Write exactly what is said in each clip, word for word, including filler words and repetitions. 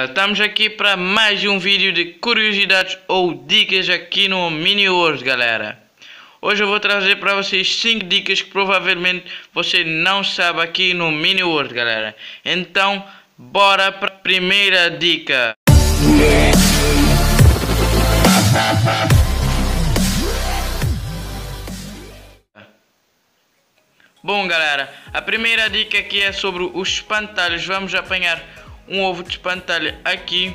galera, estamos aqui para mais um vídeo de curiosidades ou dicas aqui no Mini World, galera. Hoje eu vou trazer para vocês cinco dicas que provavelmente você não sabe aqui no Mini World, galera. Então, bora para a primeira dica. Bom, galera, a primeira dica aqui é sobre os espantalhos. Vamos apanhar um ovo de espantalho aqui.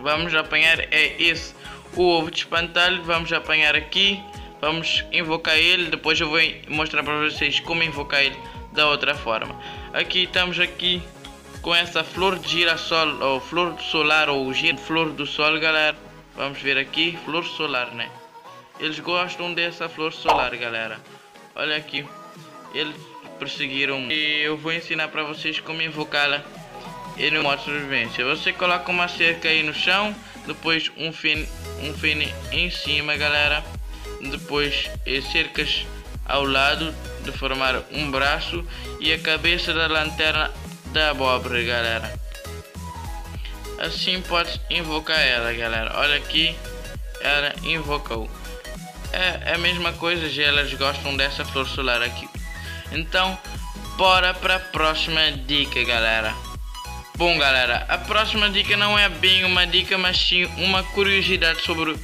Vamos apanhar é esse o ovo de espantalho. Vamos apanhar aqui. Vamos invocar ele. Depois eu vou mostrar para vocês como invocar ele da outra forma. Aqui estamos aqui com essa flor de girassol ou flor do solar ou flor do sol, galera. Vamos ver aqui, flor solar, né? Eles gostam dessa flor solar, galera. Olha aqui, eles perseguiram e eu vou ensinar para vocês como invocá-la e no modo sobrevivência. Você coloca uma cerca aí no chão, depois um fene, um fene em cima, galera, depois eh, cercas ao lado de formar um braço e a cabeça da lanterna da abóbora, galera. Assim pode invocar ela, galera. Olha aqui, ela invocou. É a mesma coisa, já elas gostam dessa flor solar aqui. Então, bora para a próxima dica, galera. Bom, galera, a próxima dica não é bem uma dica, mas sim uma curiosidade sobre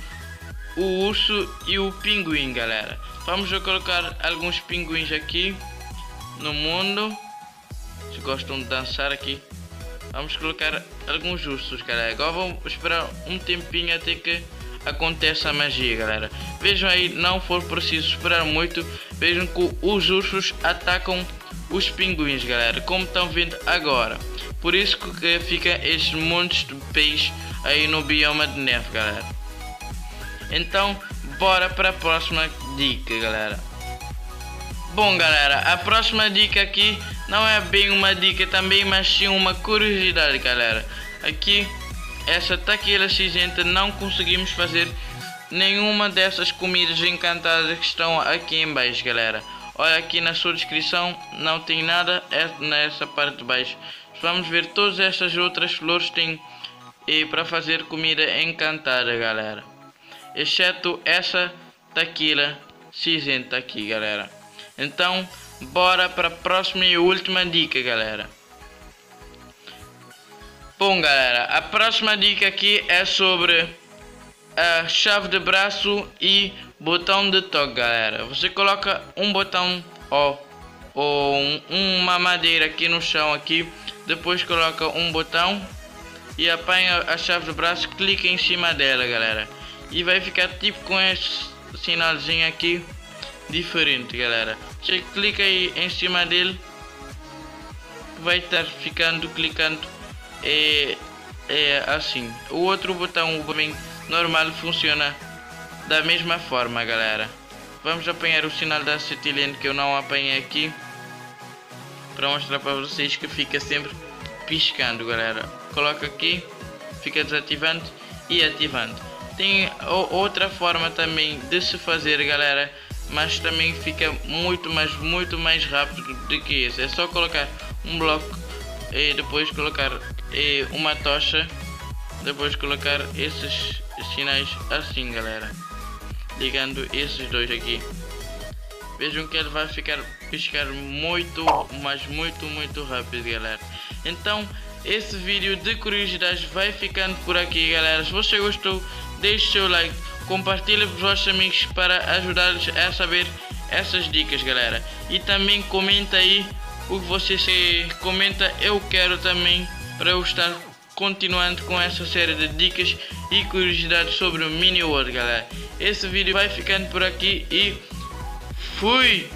o urso e o pinguim, galera. Vamos colocar alguns pinguins aqui no mundo. Eles gostam de dançar aqui. Vamos colocar alguns ursos, galera. Agora vamos esperar um tempinho até que acontece a magia, galera. Vejam aí, não for preciso esperar muito. Vejam que os ursos atacam os pinguins, galera, como estão vendo agora. Por isso que fica esses montes de peixes aí no bioma de neve, galera. Então, bora para a próxima dica, galera. Bom, galera, a próxima dica aqui não é bem uma dica também, mas sim uma curiosidade, galera. Aqui, essa taqueira cinzenta, não conseguimos fazer nenhuma dessas comidas encantadas que estão aqui em baixo, galera. Olha aqui na sua descrição, não tem nada nessa parte de baixo. Vamos ver, todas essas outras flores têm e para fazer comida encantada, galera. Exceto essa taqueira cinzenta aqui, galera. Então, bora para a próxima e última dica, galera. Bom, galera, a próxima dica aqui é sobre a chave de braço e botão de toque, galera. Você coloca um botão ó, ou um, uma madeira aqui no chão aqui, depois coloca um botão e apanha a chave de braço, clica em cima dela, galera. E vai ficar tipo com esse sinalzinho aqui, diferente, galera. Você clica aí em cima dele, vai estar ficando clicando. É, é assim. O outro botão, o bem normal, funciona da mesma forma, galera. Vamos apanhar o sinal da acetilene que eu não apanhei aqui para mostrar para vocês que fica sempre piscando, galera. Coloca aqui, fica desativando e ativando. Tem outra forma também de se fazer, galera, mas também fica muito mais muito mais rápido do que isso. É só colocar um bloco e depois colocar uma tocha, depois colocar esses sinais assim, galera, ligando esses dois aqui. Vejam que ele vai ficar piscar muito, mas muito muito rápido, galera. Então, esse vídeo de curiosidades vai ficando por aqui, galera. Se você gostou, deixe seu like, compartilhe para os vossos amigos para ajudá-los a saber essas dicas, galera. E também comenta aí o que você se comenta. Eu quero também para eu estar continuando com essa série de dicas e curiosidades sobre o Mini World, galera. Esse vídeo vai ficando por aqui e fui!